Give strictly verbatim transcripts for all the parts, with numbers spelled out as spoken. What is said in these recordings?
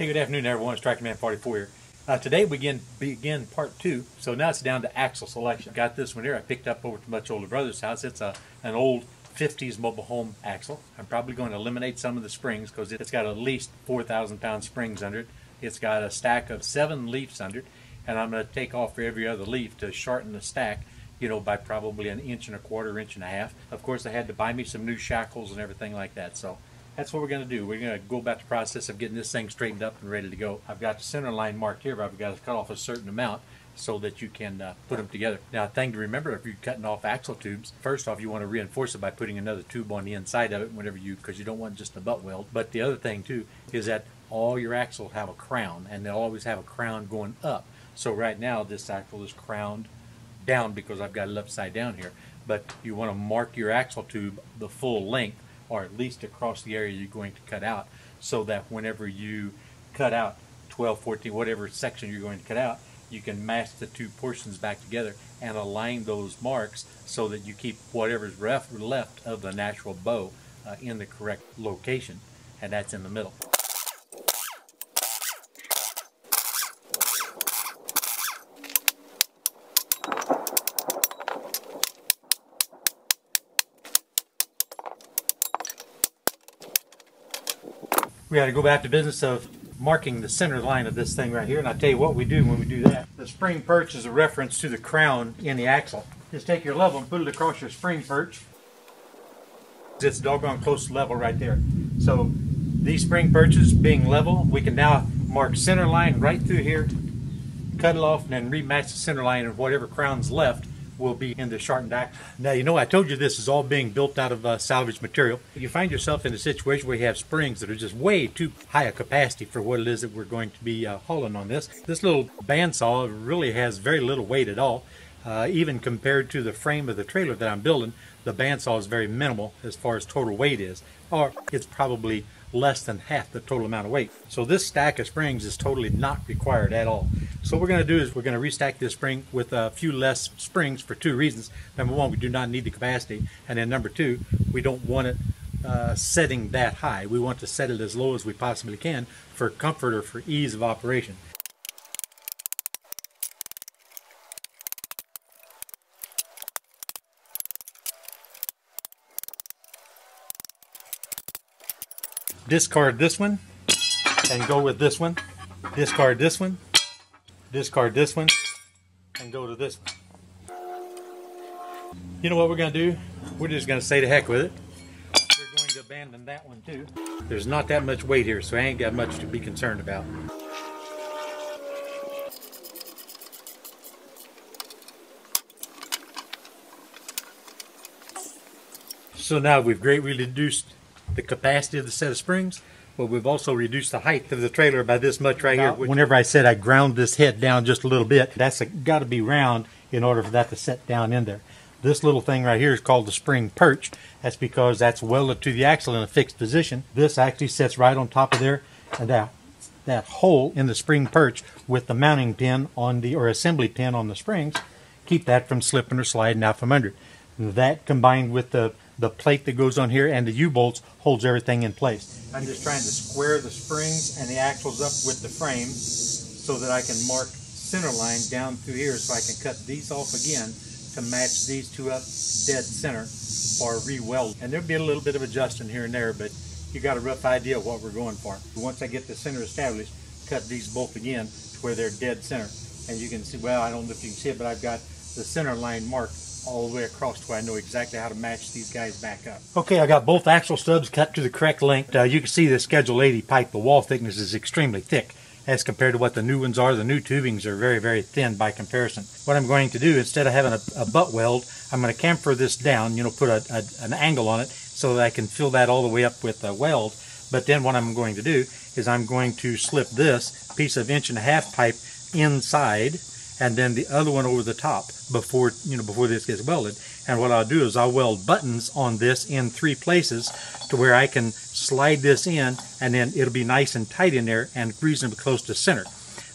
Hey, good afternoon, everyone. It's Tractor Man Party four here. Uh, today we begin, begin part two, so now it's down to axle selection. Got this one here. I picked up over to much older brother's house. It's a, an old fifties mobile home axle. I'm probably going to eliminate some of the springs because it's got at least four thousand pound springs under it. It's got a stack of seven leaves under it, and I'm going to take off for every other leaf to shorten the stack, you know, by probably an inch and a quarter, inch and a half. Of course, they had to buy me some new shackles and everything like that, so that's what we're going to do. We're going to go about the process of getting this thing straightened up and ready to go. I've got the center line marked here, but I've got to cut off a certain amount so that you can uh, put them together. Now, a thing to remember if you're cutting off axle tubes, first off, you want to reinforce it by putting another tube on the inside of it whenever you, because you don't want just a butt weld. But the other thing, too, is that all your axles have a crown, and they'll always have a crown going up. So right now, this axle is crowned down because I've got it upside down here. But you want to mark your axle tube the full length, or at least across the area you're going to cut out, so that whenever you cut out twelve, fourteen, whatever section you're going to cut out, you can mash the two portions back together and align those marks so that you keep whatever's left of the natural bow uh, in the correct location, and that's in the middle. We got to go back to business of marking the center line of this thing right here, and I'll tell you what we do when we do that. The spring perch is a reference to the crown in the axle. Just take your level and put it across your spring perch. It's doggone close to level right there. So these spring perches being level, we can now mark center line right through here, cut it off, and then rematch the center line, and whatever crown's left will be in the shortened axle. Now, you know, I told you this is all being built out of uh, salvage material. You find yourself in a situation where you have springs that are just way too high a capacity for what it is that we're going to be uh, hauling on this. This little bandsaw really has very little weight at all. Uh, even compared to the frame of the trailer that I'm building, the bandsaw is very minimal as far as total weight is, or it's probably less than half the total amount of weight. So this stack of springs is totally not required at all. So what we're going to do is we're going to restack this spring with a few less springs for two reasons. Number one, we do not need the capacity, and then number two, we don't want it uh, setting that high. We want to set it as low as we possibly can for comfort or for ease of operation. Discard this one and go with this one. Discard this one. Discard this one and go to this one. You know what we're going to do? We're just going to say to heck with it. We're going to abandon that one too. There's not that much weight here, so I ain't got much to be concerned about. So now we've greatly reduced the capacity of the set of springs, but we've also reduced the height of the trailer by this much right now, here. Whenever I said I ground this head down just a little bit, that's got to be round in order for that to set down in there. This little thing right here is called the spring perch. That's because that's welded to the axle in a fixed position. This actually sits right on top of there, and that that hole in the spring perch with the mounting pin on the or assembly pin on the springs keep that from slipping or sliding out from under. That combined with the The plate that goes on here and the U-bolts holds everything in place. I'm just trying to square the springs and the axles up with the frame so that I can mark center line down through here so I can cut these off again to match these two up dead center or re-weld. And there'll be a little bit of adjusting here and there, but you got a rough idea of what we're going for. Once I get the center established, cut these both again to where they're dead center. And you can see, well, I don't know if you can see it, but I've got the center line marked all the way across to where I know exactly how to match these guys back up. Okay, I got both axle stubs cut to the correct length. Uh, you can see the Schedule eighty pipe, the wall thickness is extremely thick as compared to what the new ones are. The new tubings are very, very thin by comparison. What I'm going to do, instead of having a, a butt weld, I'm going to chamfer this down, you know, put a, a, an angle on it so that I can fill that all the way up with a weld. But then what I'm going to do is I'm going to slip this piece of inch and a half pipe inside and then the other one over the top before, you know, before this gets welded. And what I'll do is I'll weld buttons on this in three places to where I can slide this in, and then it'll be nice and tight in there and reasonably close to center.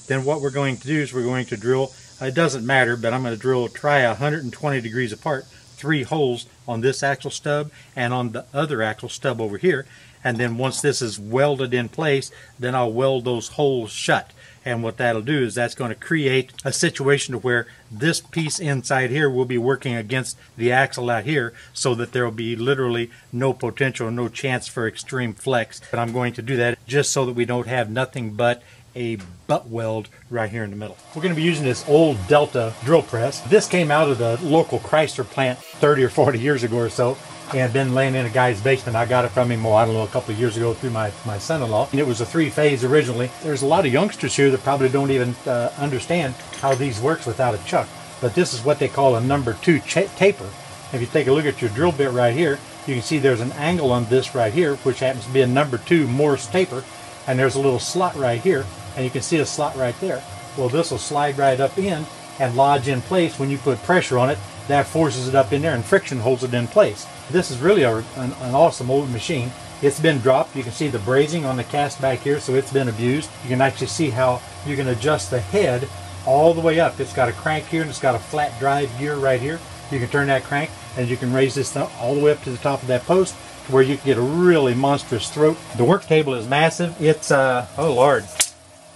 Then what we're going to do is we're going to drill, it doesn't matter, but I'm going to drill, try one hundred twenty degrees apart, three holes on this axle stub and on the other axle stub over here. And then once this is welded in place, then I'll weld those holes shut. And what that'll do is that's going to create a situation where this piece inside here will be working against the axle out here, so that there will be literally no potential, no chance for extreme flex. But I'm going to do that just so that we don't have nothing but a butt weld right here in the middle. We're going to be using this old Delta drill press. This came out of the local Chrysler plant thirty or forty years ago or so, and been laying in a guy's basement. I got it from him, oh, I don't know, a couple of years ago through my, my son-in-law. And it was a three-phase originally. There's a lot of youngsters here that probably don't even uh, understand how these works without a chuck. But this is what they call a number two taper. If you take a look at your drill bit right here, you can see there's an angle on this right here, which happens to be a number two Morse taper. And there's a little slot right here, and you can see a slot right there. Well, this will slide right up in and lodge in place. When you put pressure on it, that forces it up in there, and friction holds it in place. This is really a, an, an awesome old machine. It's been dropped. You can see the brazing on the cast back here, so it's been abused. You can actually see how you can adjust the head all the way up. It's got a crank here, and it's got a flat drive gear right here. You can turn that crank, and you can raise this all the way up to the top of that post, to where you can get a really monstrous throat. The work table is massive. It's, uh, oh Lord.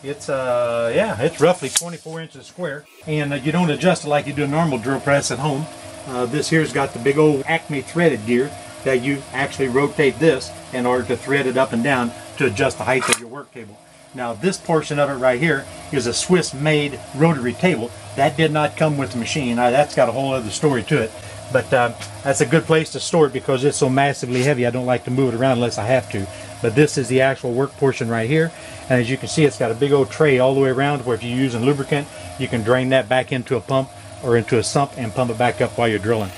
It's, uh, yeah, it's roughly twenty-four inches square. And uh, you don't adjust it like you do a normal drill press at home. Uh, this here's got the big old Acme threaded gear that you actually rotate this in order to thread it up and down to adjust the height of your work table. Now this portion of it right here is a Swiss made rotary table. That did not come with the machine. Now, that's got a whole other story to it. But uh, that's a good place to store it because it's so massively heavy. I don't like to move it around unless I have to. But this is the actual work portion right here. And as you can see, it's got a big old tray all the way around where if you're using lubricant, you can drain that back into a pump or into a sump and pump it back up while you're drilling.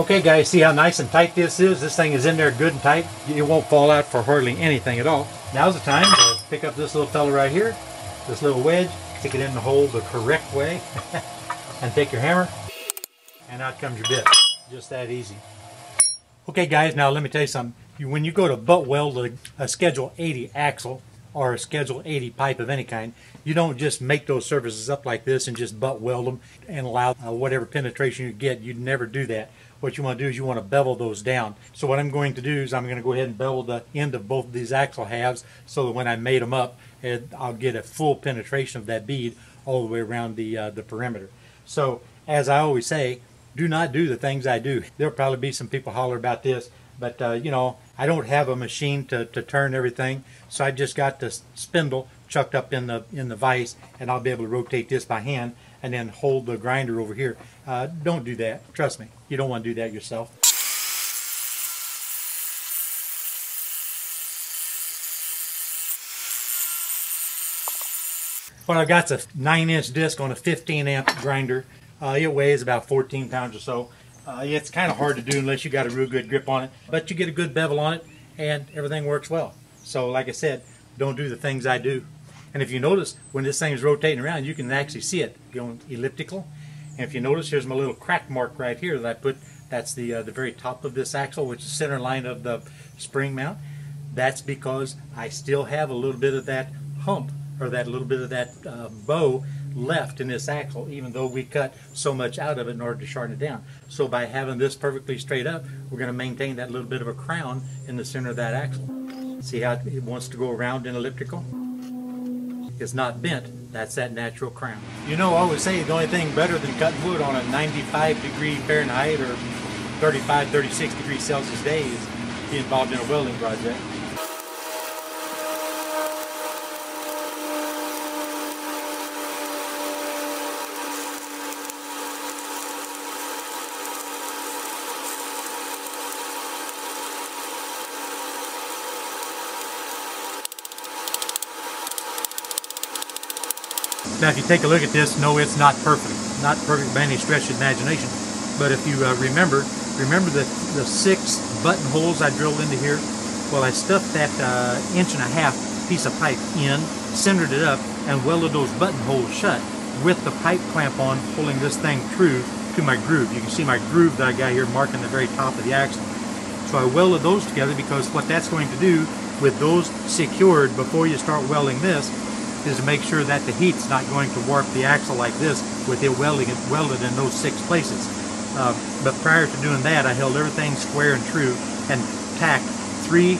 Okay guys, see how nice and tight this is? This thing is in there good and tight. It won't fall out for hardly anything at all. Now's the time to pick up this little fella right here, this little wedge, stick it in the hole the correct way, and take your hammer, and out comes your bit. Just that easy. Okay guys, now let me tell you something. When you go to butt weld a Schedule eighty axle, or a Schedule eighty pipe of any kind, you don't just make those surfaces up like this and just butt weld them and allow uh, whatever penetration you get. You'd never do that. What you want to do is you want to bevel those down. So what I'm going to do is I'm going to go ahead and bevel the end of both of these axle halves so that when I mate them up, it, I'll get a full penetration of that bead all the way around the, uh, the perimeter. So as I always say, do not do the things I do. There'll probably be some people holler about this, but uh, you know, I don't have a machine to, to turn everything, so I just got the spindle chucked up in the in the vise, and I'll be able to rotate this by hand and then hold the grinder over here. Uh, don't do that. Trust me, you don't want to do that yourself. What I've got is a nine inch disc on a fifteen amp grinder. Uh, it weighs about fourteen pounds or so. Uh, it's kind of hard to do unless you got a real good grip on it, but you get a good bevel on it and everything works well. So like I said, don't do the things I do. And if you notice, when this thing is rotating around, you can actually see it going elliptical. And if you notice, here's my little crack mark right here that I put. That's the, uh, the very top of this axle, which is the center line of the spring mount. That's because I still have a little bit of that hump, or that little bit of that uh, bow left in this axle, even though we cut so much out of it in order to shorten it down. So by having this perfectly straight up, we're going to maintain that little bit of a crown in the center of that axle. See how it wants to go around in elliptical? It's not bent. That's that natural crown. You know, I always say the only thing better than cutting wood on a ninety-five degree Fahrenheit or thirty-five, thirty-six degree Celsius day is be involved in a welding project. Now if you take a look at this, no, it's not perfect. Not perfect by any stretch of imagination. But if you uh, remember, remember the, the six buttonholes I drilled into here? Well, I stuffed that uh, inch and a half piece of pipe in, centered it up, and welded those buttonholes shut with the pipe clamp on, pulling this thing through to my groove. You can see my groove that I got here marking the very top of the axle. So I welded those together because what that's going to do with those secured before you start welding this is to make sure that the heat's not going to warp the axle like this with it welding it welded in those six places. Uh, but prior to doing that, I held everything square and true and tacked three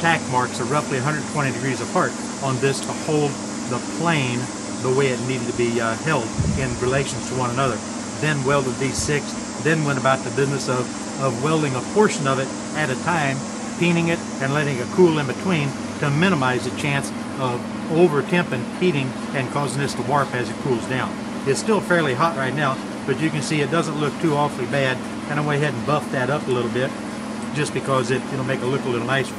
tack marks of roughly one hundred twenty degrees apart on this to hold the plane the way it needed to be uh, held in relations to one another. Then welded these six, then went about the business of, of welding a portion of it at a time, peening it and letting it cool in between to minimize the chance of over temp and heating and causing this to warp as it cools down. It's still fairly hot right now, but you can see it doesn't look too awfully bad, and I went ahead and buffed that up a little bit just because it, it'll make it look a little nicer.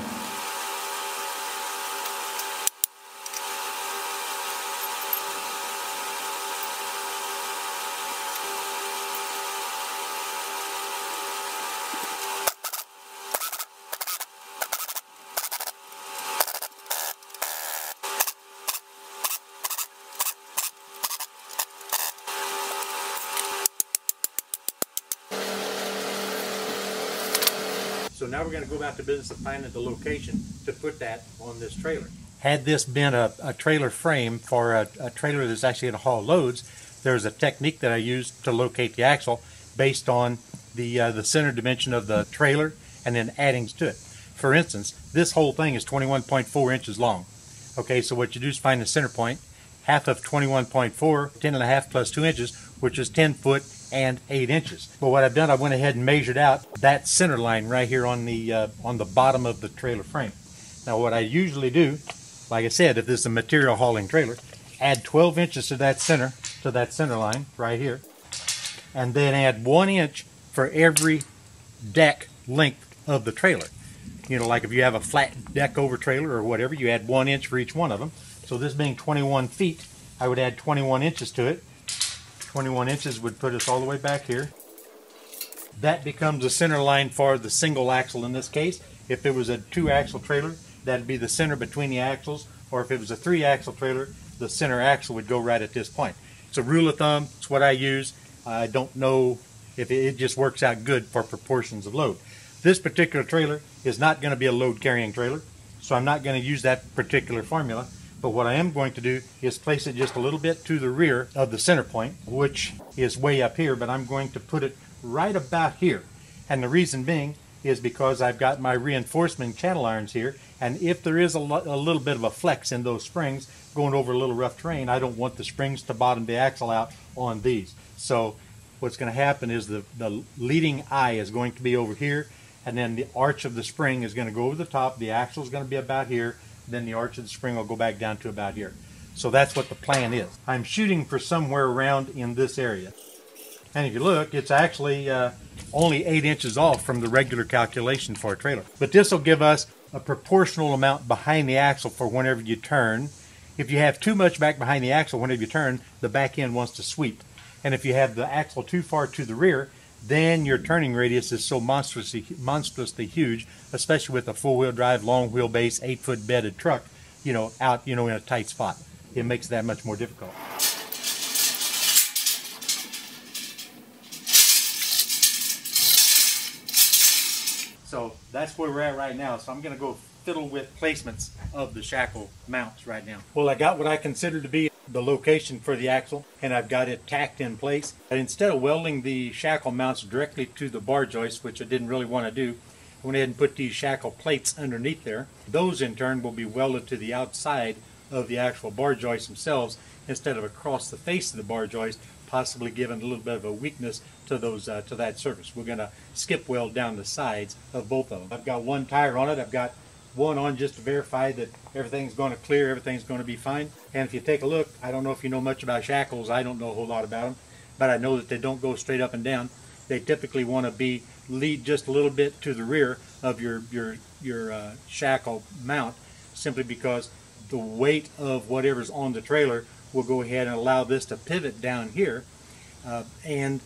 So now we're going to go back to business of finding the location to put that on this trailer. Had this been a, a trailer frame for a, a trailer that's actually going to haul loads, there's a technique that I used to locate the axle based on the, uh, the center dimension of the trailer and then adding to it. For instance, this whole thing is twenty-one point four inches long. Okay, so what you do is find the center point, half of twenty-one point four, ten and a half plus two inches, which is ten foot and eight inches. But what I've done, I went ahead and measured out that center line right here on the uh, on the bottom of the trailer frame. Now what I usually do, like I said, if this is a material hauling trailer, add twelve inches to that center, to that center line right here, and then add one inch for every deck length of the trailer. You know, like if you have a flat deck over trailer or whatever, you add one inch for each one of them. So this being twenty-one feet, I would add twenty-one inches to it. twenty-one inches would put us all the way back here. That becomes the center line for the single axle in this case. If it was a two axle trailer, that'd be the center between the axles, or if it was a three axle trailer, the center axle would go right at this point. It's a rule of thumb, it's what I use. I don't know if it, it just works out good for proportions of load. This particular trailer is not going to be a load carrying trailer, so I'm not going to use that particular formula. But what I am going to do is place it just a little bit to the rear of the center point, which is way up here, but I'm going to put it right about here. And the reason being is because I've got my reinforcement channel irons here, and if there is a, a little bit of a flex in those springs going over a little rough terrain, I don't want the springs to bottom the axle out on these. So what's going to happen is the, the leading eye is going to be over here, and then the arch of the spring is going to go over the top, the axle is going to be about here, then the arch of the spring will go back down to about here. So that's what the plan is. I'm shooting for somewhere around in this area. And if you look, it's actually uh, only eight inches off from the regular calculation for a trailer. But this will give us a proportional amount behind the axle for whenever you turn. If you have too much back behind the axle whenever you turn, the back end wants to sweep. And if you have the axle too far to the rear, then your turning radius is so monstrously, monstrously huge, especially with a four-wheel drive, long wheelbase, eight-foot bedded truck, you know, out, you know, in a tight spot. It makes that much more difficult. So that's where we're at right now. So I'm going to go fiddle with placements of the shackle mounts right now. Well, I got what I consider to be the location for the axle, and I've got it tacked in place. And instead of welding the shackle mounts directly to the bar joist, which I didn't really want to do, I went ahead and put these shackle plates underneath there. Those in turn will be welded to the outside of the actual bar joists themselves instead of across the face of the bar joist, possibly giving a little bit of a weakness to those uh, to that surface. We're going to skip weld down the sides of both of them. I've got one tire on it. I've got one on just to verify that everything's going to clear, everything's going to be fine. And if you take a look, I don't know if you know much about shackles, I don't know a whole lot about them, but I know that they don't go straight up and down. They typically want to be lead just a little bit to the rear of your, your, your uh, shackle mount, simply because the weight of whatever's on the trailer will go ahead and allow this to pivot down here, uh, and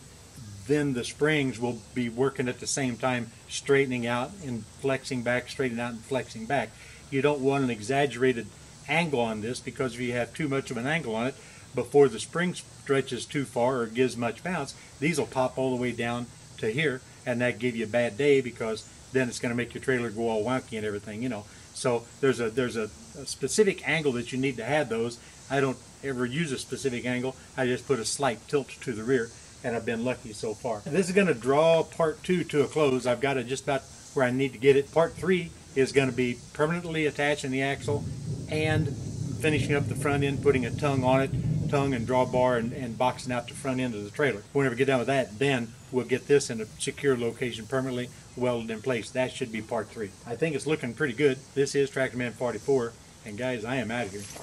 then the springs will be working at the same time, straightening out and flexing back, straightening out and flexing back. You don't want an exaggerated angle on this, because if you have too much of an angle on it, before the spring stretches too far or gives much bounce, these will pop all the way down to here, and that give you a bad day, because then it's going to make your trailer go all wonky and everything, you know. So there's a there's a, a specific angle that you need to add those. I don't ever use a specific angle. I just put a slight tilt to the rear, and I've been lucky so far. And this is going to draw part two to a close. I've got it just about where I need to get it. Part three is going to be permanently attaching the axle and finishing up the front end, putting a tongue on it, tongue and drawbar, and, and boxing out the front end of the trailer. Whenever we get done with that, then we'll get this in a secure location permanently welded in place. That should be part three. I think it's looking pretty good. This is Tractor Man forty-four, and guys, I am out of here.